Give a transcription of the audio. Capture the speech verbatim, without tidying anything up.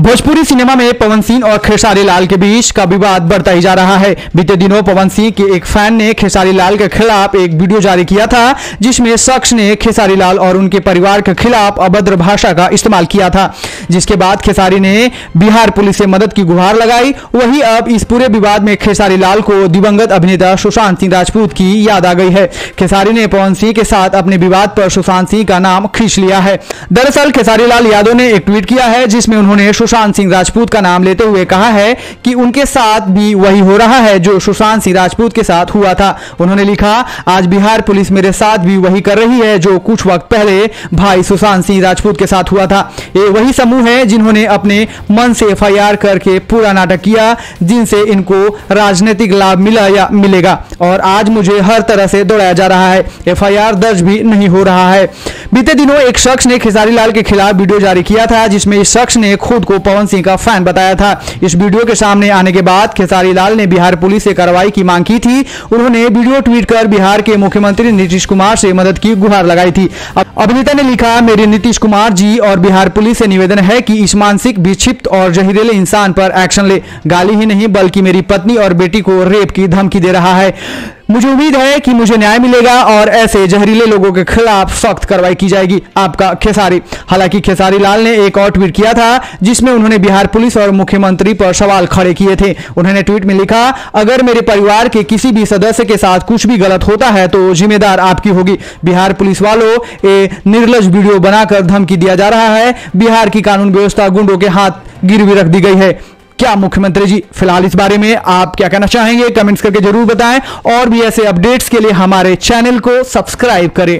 Bhojpuri cinema में पवन सिंह और खेसारी लाल के बीच का विवाद बढ़ता ही जा रहा है। बीते दिनों पवन सिंह के एक फैन ने खेसारी लाल के खिलाफ एक वीडियो जारी किया था, जिसमें शख्स ने खेसारी लाल और उनके परिवार के खिलाफ अभद्र भाषा का इस्तेमाल किया था, जिसके बाद खेसारी ने बिहार पुलिस से मदद की गुहार लगाई। वहीं अब इस पूरे विवाद में खेसारी लाल को दिवंगत अभिनेता सुशांत सिंह राजपूत की याद आ गई है। खेसारी ने पवन सिंह के साथ अपने विवाद पर सुशांत सिंह का नाम खींच लिया है। दरअसल खेसारी लाल यादव ने एक ट्वीट किया है, जिसमें उन्होंने सुशांत सिंह राजपूत का नाम लेते हुए कहा है कि उनके साथ भी वही हो रहा है जो सुशांत सिंह राजपूत के साथ हुआ था। उन्होंने लिखा, आज बिहार पुलिस मेरे साथ भी वही कर रही है जो कुछ वक्त पहले भाई सुशांत सिंह राजपूत के साथ हुआ था। ये वही समूह है जिन्होंने अपने मन से एफ आई आर करके पूरा नाटक किया, जिनसे इनको राजनीतिक लाभ मिला या मिलेगा, और आज मुझे हर तरह से दौड़ाया जा रहा है, एफ आई आर दर्ज भी नहीं हो रहा है। बीते दिनों एक शख्स ने खेसारी लाल के खिलाफ वीडियो जारी किया था, जिसमें इस शख्स ने खुद को पवन सिंह का फैन बताया था। इस वीडियो के सामने आने के बाद खेसारी लाल ने बिहार पुलिस से कार्रवाई की मांग की थी। उन्होंने वीडियो ट्वीट कर बिहार के मुख्यमंत्री नीतीश कुमार से मदद की गुहार लगाई थी। अभिनेता ने लिखा, मेरे नीतीश कुमार जी और बिहार पुलिस से निवेदन है कि इस मानसिक विक्षिप्त और जहरीले इंसान पर एक्शन ले। गाली ही नहीं बल्कि मेरी पत्नी और बेटी को रेप की धमकी दे रहा है। मुझे उम्मीद है कि मुझे न्याय मिलेगा और ऐसे जहरीले लोगों के खिलाफ सख्त कार्रवाई की जाएगी। आपका खेसारी। हालांकि खेसारी लाल ने एक और ट्वीट किया था, जिसमें उन्होंने बिहार पुलिस और मुख्यमंत्री पर सवाल खड़े किए थे। उन्होंने ट्वीट में लिखा, अगर मेरे परिवार के किसी भी सदस्य के साथ कुछ भी गलत होता है तो जिम्मेदार आपकी होगी। बिहार पुलिस वालों ये निर्लज वीडियो बनाकर धमकी दिया जा रहा है। बिहार की कानून व्यवस्था गुंडों के हाथ गिरवी रख दी गई है। क्या मुख्यमंत्री जी फिलहाल इस बारे में आप क्या कहना चाहेंगे? कमेंट्स करके जरूर बताएं और भी ऐसे अपडेट्स के लिए हमारे चैनल को सब्सक्राइब करें।